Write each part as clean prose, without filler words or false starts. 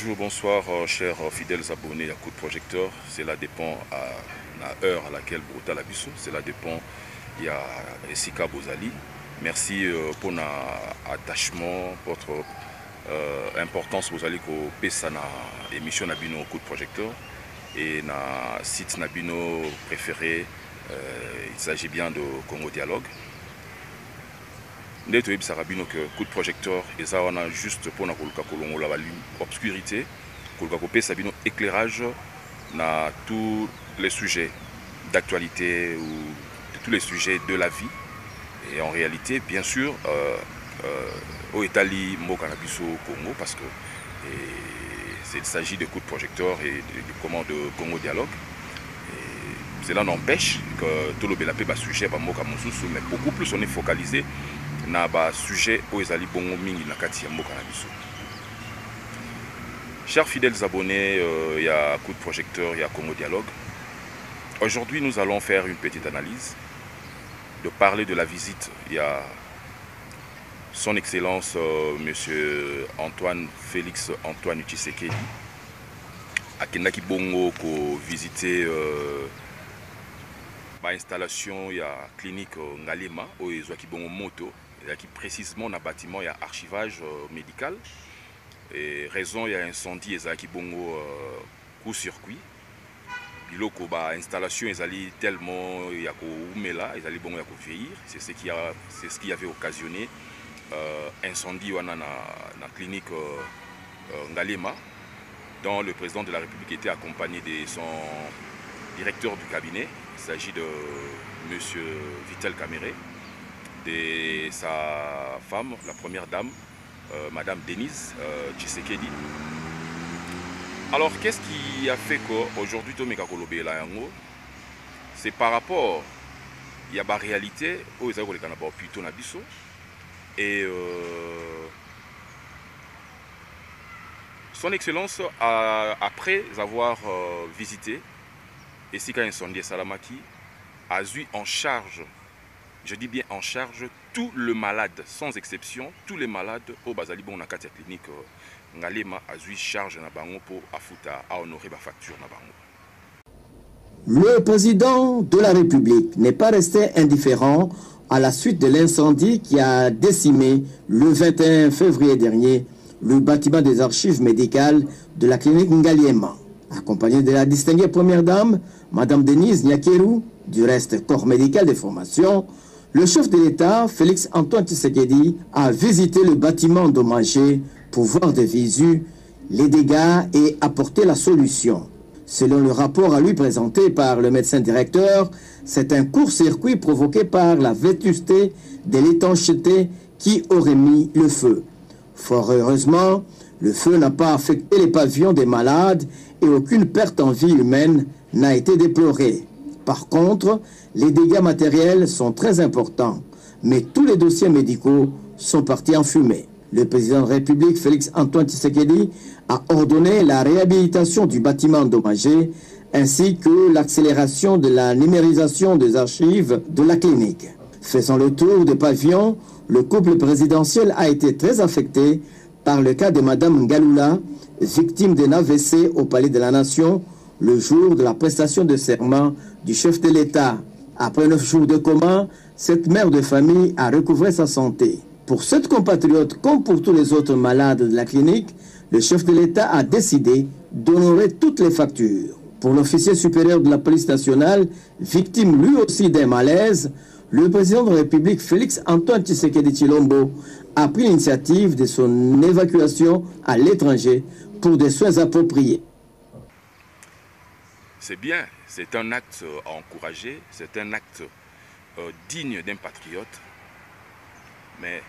Bonjour, bonsoir, chers fidèles abonnés à Coup de Projecteur. Cela dépend à la heure à laquelle Bota la Bissou. Cela dépend à Esika Bozali. Merci pour notre attachement, pour votre importance Bozali qu'on pèse à l'émission Nabino Coup de Projecteur. Et na site Nabino préféré, il s'agit bien de Congo Dialogue. Nous avons que Coup de Projecteur et ça on a juste pour la obscurité, éclairage na tous les sujets d'actualité ou tous les sujets de la vie. Et en réalité, bien sûr, au Italie, mot cannabis au Congo, parce que il s'agit de Coup de Projecteur et de Congo Dialogue. Et cela n'empêche que tout le bel sujet, mais beaucoup plus on est focalisé. Na ba sujet où ezali bongo mingi na kati ya mboka na biso. Chers fidèles abonnés, il y a Coup de Projecteur, il y a Congo Dialogue. Aujourd'hui, nous allons faire une petite analyse de parler de la visite. Il y a son Excellence Monsieur Antoine Félix-Antoine Tshisekedi à Kinaki Bongo pour visiter. Ba installation il y a clinique Ngaliema où ils ont qui bon moto et qui précisément na bâtiment il y a archivage médical et raison il y a incendie et ça qui bongo coup circuit biloko ba installation ils allaient tellement il y a ko umela ils allaient bongo ya ko vieillir c'est ce qui a c'est ce qui avait occasionné incendie wana na clinique Ngaliema dont le président de la République était accompagné de son directeur du cabinet. Il s'agit de M. Vital Kamerhe, de sa femme, la première dame, Madame Denise Nyakeru. Alors, qu'est-ce qui a fait qu'aujourd'hui, Tomeka Kolobé la yango, c'est par rapport, il y a la réalité, où ils ont les canabas plutôt nabiso, et son Excellence, après avoir visité, et si quand incendie Salamaki a eu en charge, je dis bien en charge, tout le malade, sans exception, tous les malades au Bazali bon nakatia clinique Ngalema a eu charge nabango pour afuta à honorer ma facture nabango. Le président de la République n'est pas resté indifférent à la suite de l'incendie qui a décimé le 21 février dernier le bâtiment des archives médicales de la clinique Ngaliema. Accompagnée de la distinguée première dame, Madame Denise Nyakeru, du reste corps médical de formation, le chef de l'État, Félix-Antoine Tshisekedi, a visité le bâtiment endommagé pour voir de visu les dégâts et apporter la solution. Selon le rapport à lui présenté par le médecin directeur, c'est un court-circuit provoqué par la vétusté de l'étanchéité qui aurait mis le feu. Fort heureusement, le feu n'a pas affecté les pavillons des malades et aucune perte en vie humaine n'a été déplorée. Par contre, les dégâts matériels sont très importants, mais tous les dossiers médicaux sont partis en fumée. Le président de la République, Félix-Antoine Tshisekedi, a ordonné la réhabilitation du bâtiment endommagé ainsi que l'accélération de la numérisation des archives de la clinique. Faisant le tour des pavillons, le couple présidentiel a été très affecté par le cas de Madame Ngalula, victime d'un AVC au Palais de la Nation le jour de la prestation de serment du chef de l'État. Après 9 jours de coma, cette mère de famille a recouvré sa santé. Pour cette compatriote, comme pour tous les autres malades de la clinique, le chef de l'État a décidé d'honorer toutes les factures. Pour l'officier supérieur de la police nationale, victime lui aussi d'un malaise, le président de la République, Félix-Antoine Tshisekedi Tshilombo, a pris l'initiative de son évacuation à l'étranger pour des soins appropriés. C'est bien, c'est un acte à encourager, c'est un acte digne d'un patriote. Mais,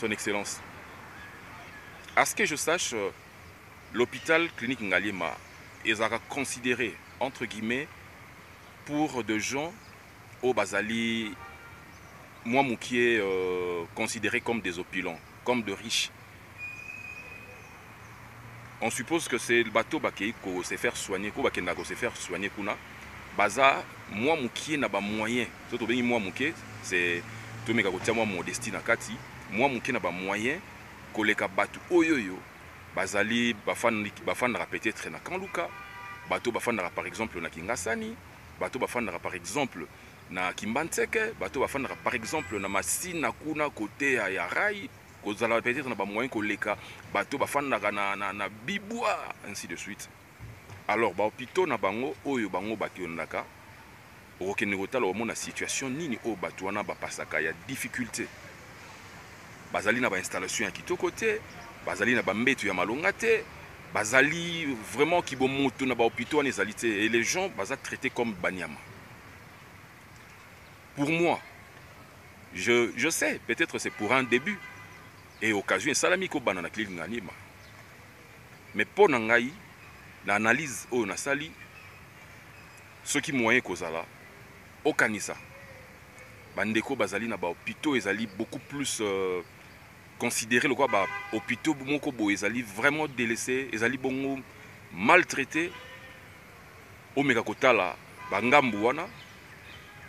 son Excellence, à ce que je sache, l'hôpital clinique Ngaliema est considéré, entre guillemets, pour des gens au Bazali, moi, qui est considéré comme des opulents, comme de riches. On suppose que c'est le bateau qui s'est fait soigner, Baza, moi, qui n'a pas moyen. C'est tout le monde qui a mon destin à Kati. Moi, qui n'a pas moyen, que les bateaux, bazali bafandra peut-être na Kanluka, bato bafandra par exemple na Kingasani, bato bafandra par exemple na Kimbantseke, bato bafandra par exemple na Masina kuna côté ya Yarai, kozala peut-être na ba moyen koleka, bato bafandra na Bibua ainsi de suite. Alors ba hôpitaux na bango oyo bango bakionaka okenegotala omona situation nini o bato wana bapasaka ya difficulté. Bazali na ba installation ya kitoko te, bazali na ba mbeto ya malonga te, bazali vraiment kibomoto na ba hôpitaux na zalité et les gens baza traités comme banyama. Pour moi, je sais, peut-être c'est pour un début et occasion salami ko banana clinique Ngaliema. Mais pour nangai, l'analyse au nasali ce qui moyen kozala au kanisa. Bandeko bazali na ba hôpitaux ezali beaucoup plus considéré le quoi ba hôpitaux moko bo ezali vraiment délaissé, ezali bongo maltraité au mekakotala ba ngambu wana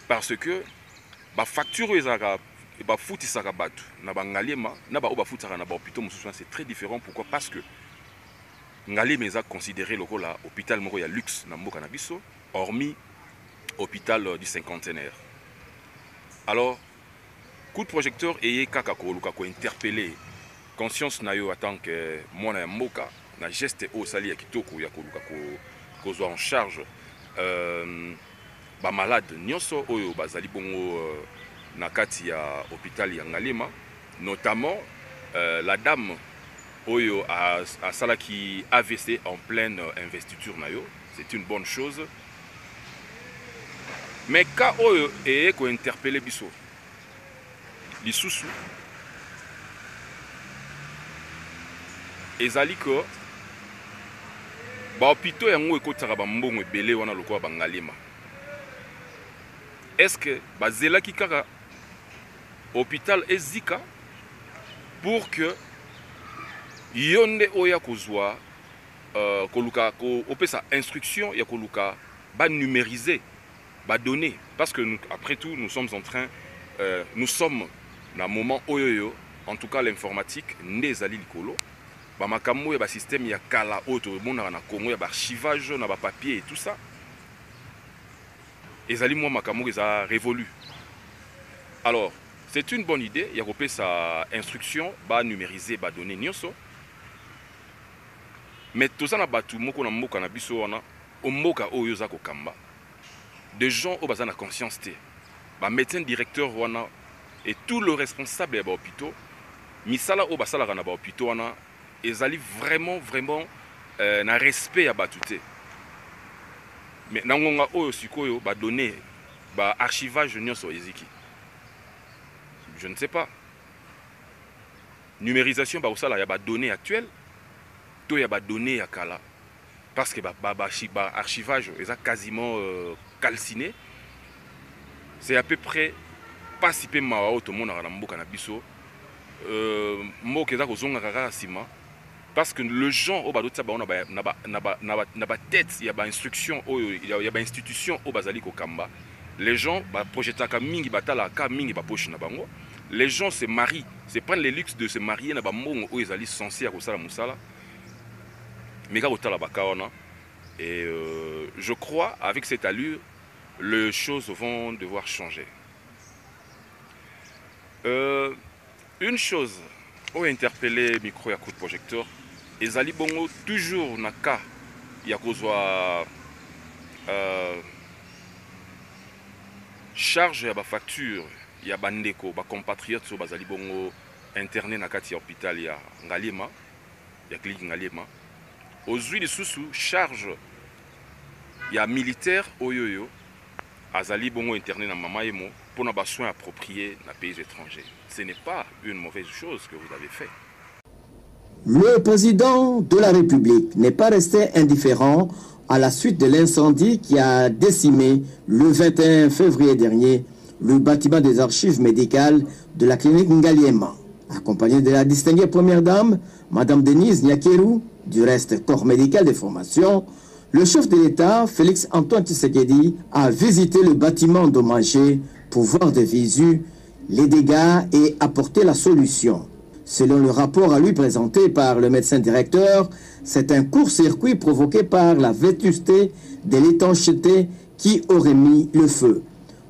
parce que ba facture ezaka et ba futisaka batu na ba Ngaliema na ba oba futaka na ba hôpitaux mususu c'est très différent. Pourquoi? Parce que Ngaliema ezaka considéré le quoi la hôpital moko ya luxe na mboka na biso hormis hôpital du cinquantenaire. Alors, coup de projecteur et kaka ko luka ko interpeller conscience na yo tant que mona ya mboka na geste o sali ya kitoko ya ko luka ko zo en charge ba malade nyoso oyo bazali bongo na kati ya hôpital ya Ngaliema notamment la dame oyo a sala qui AVC en pleine investiture na yo, c'est une bonne chose. Mais quand on a interpellé Bissot, les sous-sous, ils ont dit que l'hôpital est un peu plus important que Ngaliema. Est-ce que l'hôpital est zika pour que yonde oya kozwa koluka ko opesa instruction ya koluka ba numériser ba donner parce que nous, après tout nous sommes en train nous sommes dans un moment oyoyo en tout cas l'informatique nezali likolo ba makambo ya ba système ya kala auto mona na Congo ya ba archivage na ba papier et tout ça ezali moi makambo eza révolu. Alors c'est une bonne idée ya kopesa instruction ba numériser ba donner nyoso. Mais tout ça n'a pas tout moko na mboka na biso wana omboka oyo za kokamba de gens au bazana conscience té ba médecin directeur wana et tout le responsable ya ba hôpitaux misala au basala kana ba hôpitaux wana ezali vraiment na respect ya batuté. Mais na ngonga oyo sikoyo ba donner ba archivage nyonso eziki. Je ne sais pas. Numérisation ba osala ya ba données actuelles. Il y a des données à Kala parce que l'archivage est quasiment calciné. C'est à peu près pas si peu mal tout le monde a rambo cannabiso mot que ça cause on a rarissement parce que le genre au bas d'autres on a tête il y a des instructions il y a des institutions au basali kokamba les gens projettent à Kamingi batala Kamingi bapoche na bango les gens se marient se prennent le luxe de se marier na bango où ils allaient censés à Kosala Musala. Mais et je crois avec cette allure, les choses vont devoir changer. Une chose, on a interpellé micro et coup de projecteur, et Zali Bongo toujours dans le cas, il y a charge à la facture, il y a bandeko, ba compatriotes, Zali Bongo interné dans le hôpital, il y a Ngaliema, il y a clinique Ngaliema. Aujourd'hui, les sous-sous charge il y a militaire oyoyo azali bongo interné dans Mamayemo pour nos soins appropriés dans les pays étrangers. Ce n'est pas une mauvaise chose que vous avez fait. Le président de la République n'est pas resté indifférent à la suite de l'incendie qui a décimé le 21 février dernier le bâtiment des archives médicales de la clinique Ngaliema. Accompagné de la distinguée première dame, Madame Denise Nyakeru, du reste corps médical des formations, le chef de l'État, Félix-Antoine Tshisekedi, a visité le bâtiment endommagé pour voir de visu les dégâts et apporter la solution. Selon le rapport à lui présenté par le médecin directeur, c'est un court-circuit provoqué par la vétusté de l'étanchéité qui aurait mis le feu.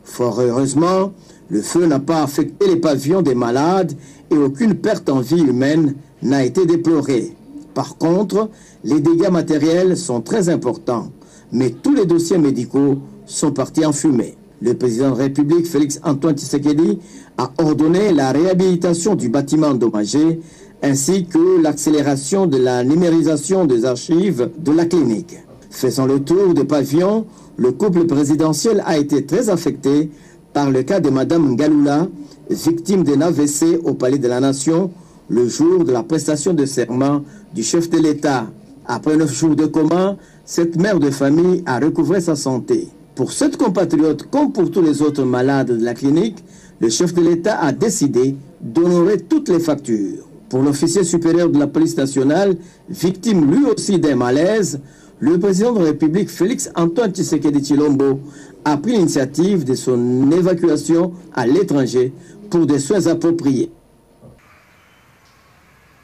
Fort heureusement, le feu n'a pas affecté les pavillons des malades et aucune perte en vie humaine n'a été déplorée. Par contre, les dégâts matériels sont très importants, mais tous les dossiers médicaux sont partis en fumée. Le président de la République, Félix-Antoine Tshisekedi, a ordonné la réhabilitation du bâtiment endommagé ainsi que l'accélération de la numérisation des archives de la clinique. Faisant le tour des pavillons, le couple présidentiel a été très affecté par le cas de Madame Ngalula, victime d'un AVC au Palais de la Nation le jour de la prestation de serment du chef de l'État. Après 9 jours de coma, cette mère de famille a recouvré sa santé. Pour cette compatriote, comme pour tous les autres malades de la clinique, le chef de l'État a décidé d'honorer toutes les factures. Pour l'officier supérieur de la police nationale, victime lui aussi d'un malaise, le président de la République, Félix-Antoine Tshisekedi Tshilombo, a pris l'initiative de son évacuation à l'étranger pour des soins appropriés.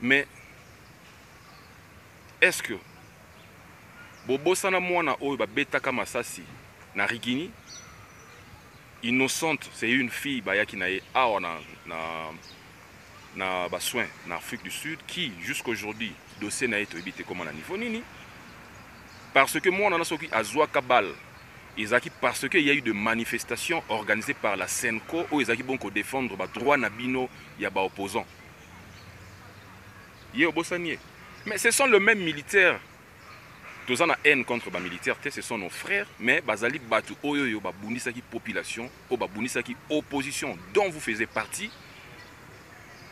Mais est-ce que Bobo Sanamwana Oyo Beta Kamasasi Narigini, innocente, c'est une fille qui a des soins en Afrique du Sud qui, jusqu'à aujourd'hui, dossier n'a été habité comme un niveau. Parce que moi, on a qui à Zoua Kabal, parce qu'il y a eu des manifestations organisées par la SENCO où ils ont défendu les droits nabino et les opposants. Mais ce sont les mêmes militaires. Tous en a haine contre les militaires, ce sont nos frères, mais Bazali Batu Oyoyo, Babunisaki population, Babunisaki opposition dont vous faisiez partie.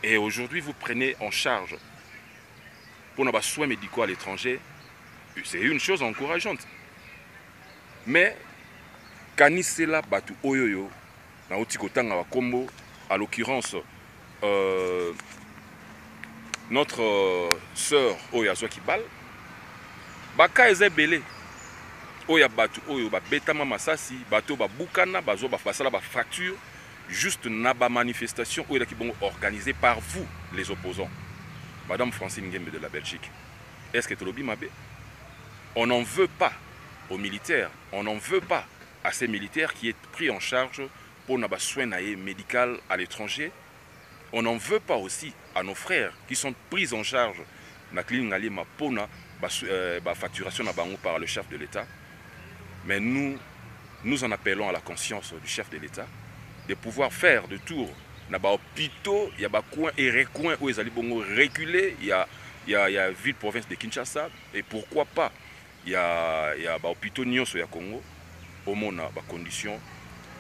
Et aujourd'hui, vous prenez en charge pour nos soins médicaux à l'étranger. C'est une chose encourageante. Mais, Kanisela Batu Oyoyo, dans Otikotanga Combo, à l'occurrence, notre sœur Oyazoa Kibal, Baka ezebele oya batu oyo ba betama masasi bato ba bukana bazo ba fasala ba fracture juste naba manifestation oya ki bongo organisée par vous les opposants. Madame Francine Ngembe de la Belgique. Est-ce que Tolobi Mabé? On n'en veut pas aux militaires, on n'en veut pas à ces militaires qui est pris en charge pour naba soin naé médical à l'étranger. On n'en veut pas aussi à nos frères qui sont pris en charge na clinique Ngaliema pona facturation par le chef de l'État. Mais nous en appelons à la conscience du chef de l'État de pouvoir faire de tour na ba hôpitaux, il y a ba coin et recoin où ils allaient bongo reculer, il y a ville province de Kinshasa et pourquoi pas il y a ba hôpitaux nyonso ya Congo au monde ba condition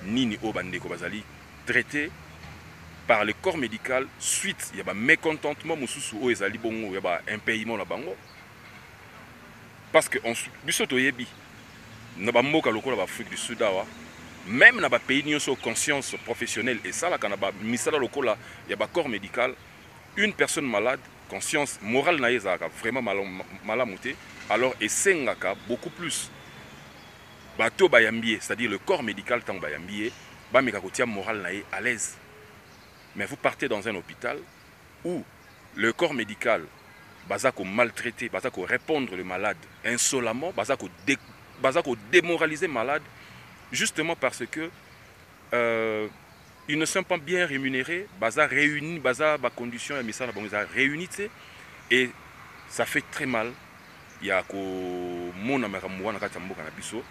nini o bande ko bazali traité par le corps médical suite il y a ba mécontentement mususu o ezali bongo il y a ba impayement na bango. Parce que dans l'Afrique du Sud, même dans les pays qui ont conscience professionnelle, et ça, quand il y a un corps médical, une personne malade, conscience morale, vraiment malamoutée, alors il y a beaucoup plus. C'est-à-dire le corps médical, tant il y a morale à l'aise. Mais vous partez dans un hôpital où le corps médical, Bazako maltraiter, Bazako répondre le malade insolemment, Bazako démoraliser le malade, justement parce que ils ne sont pas bien rémunérés, Bazako réunit, Bazako condition réunit, et ça fait très mal. Il y a mon ami Ramouana Katambo Kanabiso,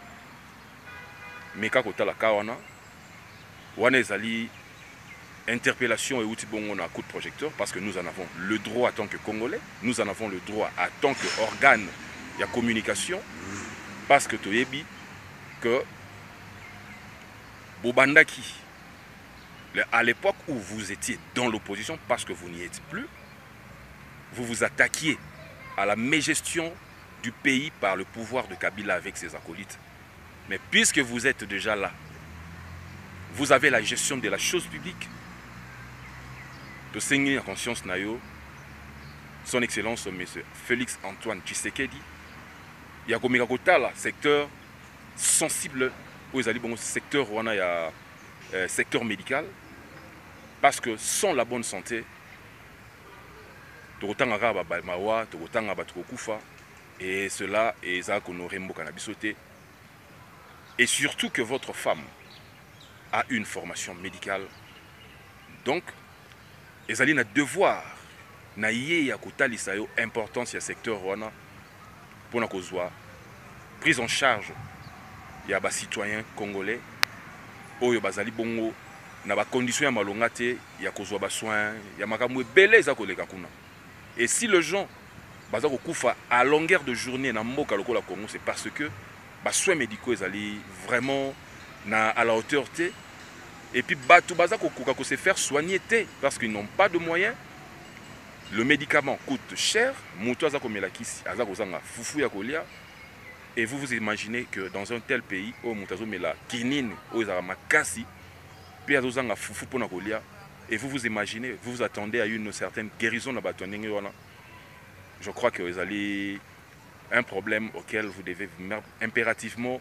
Meka Kota la Kawana, Wanezali, interpellation et outils bon on a coup de projecteur parce que nous en avons le droit en tant que Congolais, nous en avons le droit en tant qu'organe de communication parce que Toyebi que Bobandaki, à l'époque où vous étiez dans l'opposition parce que vous n'y êtes plus, vous vous attaquiez à la mégestion du pays par le pouvoir de Kabila avec ses acolytes. Mais puisque vous êtes déjà là, vous avez la gestion de la chose publique. De saigner la conscience nayo, son excellence M. Félix-Antoine Tshisekedi, il y a comme un secteur sensible au secteur médical, parce que sans la bonne santé, Et cela est honoré Mbokanabisoté. Et surtout que votre femme a une formation médicale. Donc, ils ont un devoir. Ils ont une importance du secteur pour la prise en charge des citoyens congolais. Ils ont des conditions malongées, ils ont des soins, ils ont des belles choses. Et si les gens sont à longueur de journée dans le Congo, c'est parce que les soins médicaux sont vraiment à la hauteur. Et puis, tout le monde se faire soigner parce qu'ils n'ont pas de moyens. Le médicament coûte cher. Et vous vous imaginez que dans un tel pays, et vous vous imaginez, vous vous attendez à une certaine guérison. Je crois que vous avez un problème auquel vous devez impérativement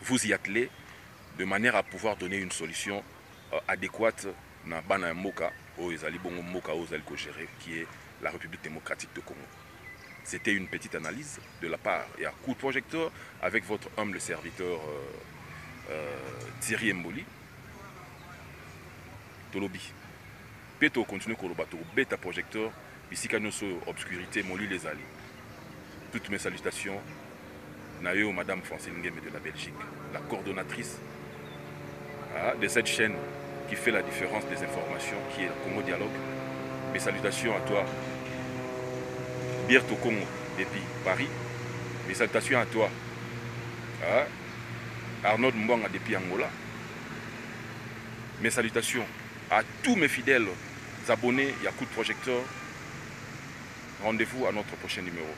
vous y atteler de manière à pouvoir donner une solution adéquate dans Bana Moka, qui est la République démocratique de Congo. C'était une petite analyse de la part et à coup de projecteur avec votre humble serviteur Thierry Mboli. Tolobi. Péto continue Kolobato, bêta projecteur, ici quand nous sommes obscurité, Moli les alliés. Toutes mes salutations, Nayo, Madame Francine Ngembe de la Belgique, la coordonnatrice de cette chaîne qui fait la différence des informations, qui est le Congo Dialogue. Mes salutations à toi, Birto Congo, depuis Paris. Mes salutations à toi, Arnaud Mbonga, depuis Angola. Mes salutations à tous mes fidèles abonnés et à coup de projecteur. Rendez-vous à notre prochain numéro.